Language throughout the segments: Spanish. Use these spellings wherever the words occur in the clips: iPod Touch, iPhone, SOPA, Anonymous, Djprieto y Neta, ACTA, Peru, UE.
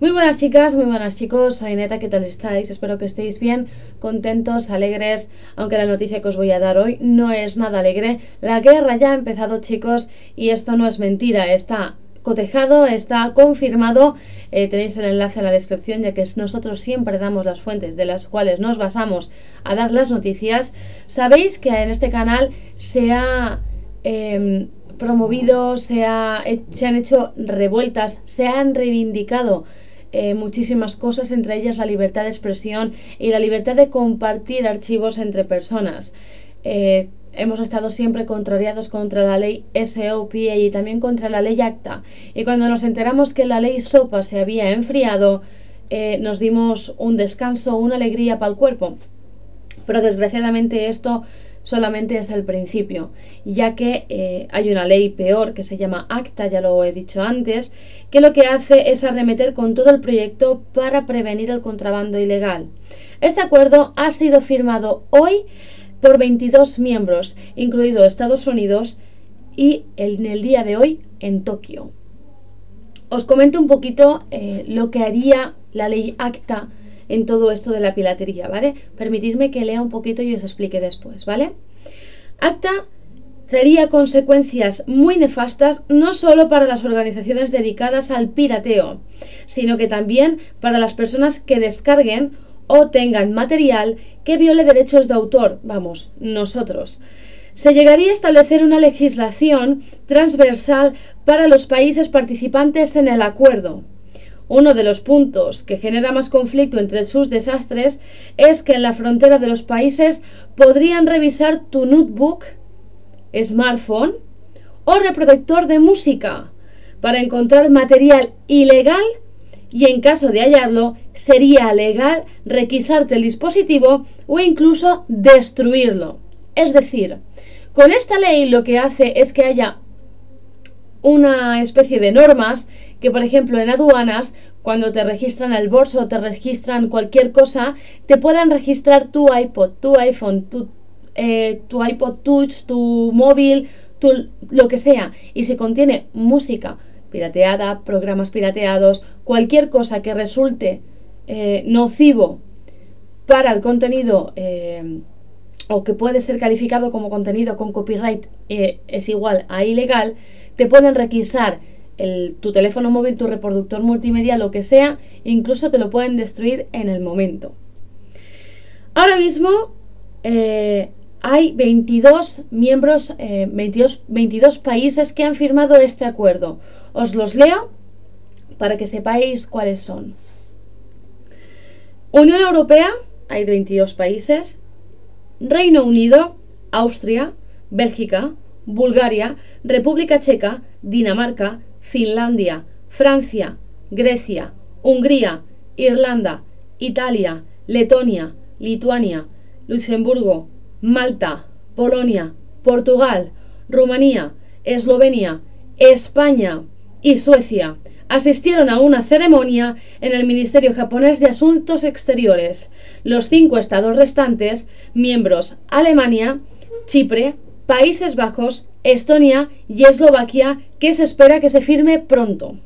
Muy buenas chicas, muy buenas chicos, soy Neta, ¿qué tal estáis? Espero que estéis bien, contentos, alegres, aunque la noticia que os voy a dar hoy no es nada alegre. La guerra ya ha empezado, chicos, y esto no es mentira, está cotejado, está confirmado. Tenéis el enlace en la descripción, ya que nosotros siempre damos las fuentes de las cuales nos basamos a dar las noticias. Sabéis que en este canal se ha promovido, se han hecho revueltas, se han reivindicado muchísimas cosas, entre ellas la libertad de expresión y la libertad de compartir archivos entre personas. Hemos estado siempre contrariados contra la ley SOPA y también contra la ley ACTA. Y cuando nos enteramos que la ley SOPA se había enfriado, nos dimos un descanso, una alegría para el cuerpo. Pero desgraciadamente esto solamente es el principio, ya que hay una ley peor que se llama ACTA, ya lo he dicho antes, que lo que hace es arremeter con todo el proyecto para prevenir el contrabando ilegal. Este acuerdo ha sido firmado hoy por 22 miembros, incluido Estados Unidos, y en el día de hoy en Tokio. Os comento un poquito lo que haría la ley ACTA en todo esto de la piratería, ¿vale? Permitidme que lea un poquito y os explique después, ¿vale? ACTA traería consecuencias muy nefastas no solo para las organizaciones dedicadas al pirateo, sino que también para las personas que descarguen o tengan material que viole derechos de autor, vamos, nosotros. Se llegaría a establecer una legislación transversal para los países participantes en el acuerdo. Uno de los puntos que genera más conflicto entre sus desastres es que en la frontera de los países podrían revisar tu notebook, smartphone o reproductor de música para encontrar material ilegal, y en caso de hallarlo sería legal requisarte el dispositivo o incluso destruirlo. Es decir, con esta ley lo que hace es que haya una especie de normas que, por ejemplo, en aduanas, cuando te registran el bolso o te registran cualquier cosa, te puedan registrar tu iPod, tu iPhone, tu iPod Touch, tu móvil, lo que sea. Y si contiene música pirateada, programas pirateados, cualquier cosa que resulte nocivo para el contenido o que puede ser calificado como contenido con copyright es igual a ilegal, te pueden requisar tu teléfono móvil, tu reproductor multimedia, lo que sea, incluso te lo pueden destruir en el momento. Ahora mismo hay 22 miembros, 22 países que han firmado este acuerdo. Os los leo para que sepáis cuáles son. Unión Europea, hay 22 países. Reino Unido, Austria, Bélgica, Bulgaria, República Checa, Dinamarca, Finlandia, Francia, Grecia, Hungría, Irlanda, Italia, Letonia, Lituania, Luxemburgo, Malta, Polonia, Portugal, Rumanía, Eslovenia, España y Suecia asistieron a una ceremonia en el Ministerio japonés de Asuntos Exteriores. Los 5 estados restantes, miembros Alemania, Chipre, Países Bajos, Estonia y Eslovaquia, que se espera que se firme pronto.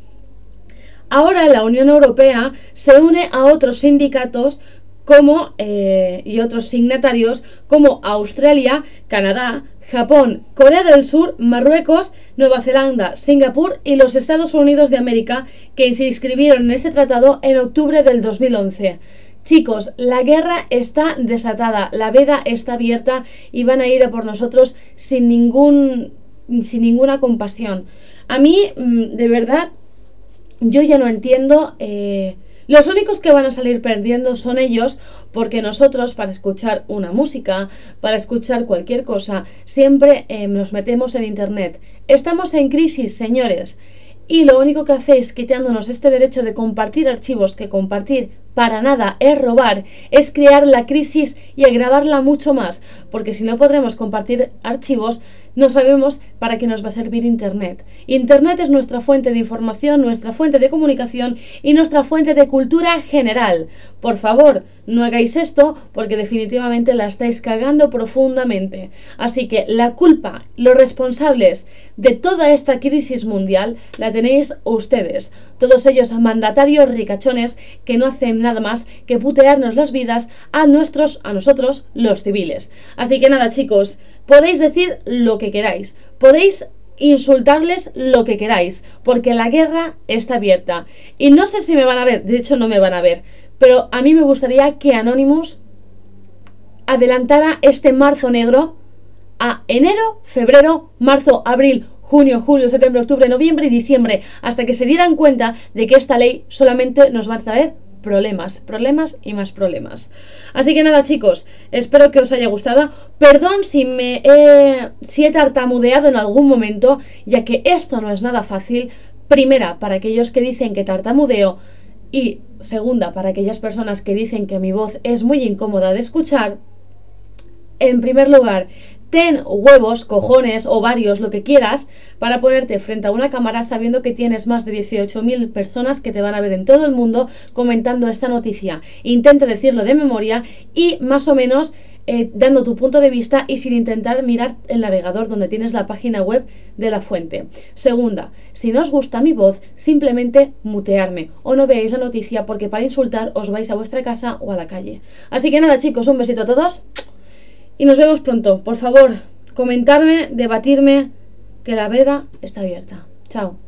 Ahora la Unión Europea se une a otros sindicatos como, y otros signatarios como Australia, Canadá, Japón, Corea del Sur, Marruecos, Nueva Zelanda, Singapur y los Estados Unidos de América, que se inscribieron en este tratado en octubre del 2011. Chicos, la guerra está desatada, la veda está abierta y van a ir a por nosotros sin ninguna compasión. A mí, de verdad, yo ya no entiendo. Los únicos que van a salir perdiendo son ellos, porque nosotros, para escuchar una música, para escuchar cualquier cosa, siempre nos metemos en internet. Estamos en crisis, señores, y lo único que hacéis quitándonos este derecho de compartir archivos, que compartir Para nada, es robar, es crear la crisis y agravarla mucho más, porque si no podremos compartir archivos, no sabemos para qué nos va a servir Internet. Internet es nuestra fuente de información, nuestra fuente de comunicación y nuestra fuente de cultura general. Por favor, no hagáis esto, porque definitivamente la estáis cagando profundamente. Así que la culpa, los responsables de toda esta crisis mundial, la tenéis ustedes. Todos ellos mandatarios ricachones que no hacen nada más que putearnos las vidas a nosotros los civiles. Así que nada, chicos, podéis decir lo que queráis, podéis insultarles lo que queráis, porque la guerra está abierta. Y no sé si me van a ver, de hecho no me van a ver, pero a mí me gustaría que Anonymous adelantara este marzo negro a enero, febrero, marzo, abril, junio, julio, septiembre, octubre, noviembre y diciembre, hasta que se dieran cuenta de que esta ley solamente nos va a traer problemas, problemas y más problemas. Así que nada, chicos, espero que os haya gustado. Perdón si he tartamudeado en algún momento, ya que esto no es nada fácil. Primera, para aquellos que dicen que tartamudeo, y segunda, para aquellas personas que dicen que mi voz es muy incómoda de escuchar. En primer lugar, ten huevos, cojones, ovarios, lo que quieras, para ponerte frente a una cámara sabiendo que tienes más de 18.000 personas que te van a ver en todo el mundo comentando esta noticia. Intenta decirlo de memoria y más o menos dando tu punto de vista y sin intentar mirar el navegador donde tienes la página web de la fuente. Segunda, si no os gusta mi voz, simplemente mutearme o no veáis la noticia, porque para insultar os vais a vuestra casa o a la calle. Así que nada, chicos, un besito a todos. Y nos vemos pronto. Por favor, comentarme, debatirme, que la veda está abierta. Chao.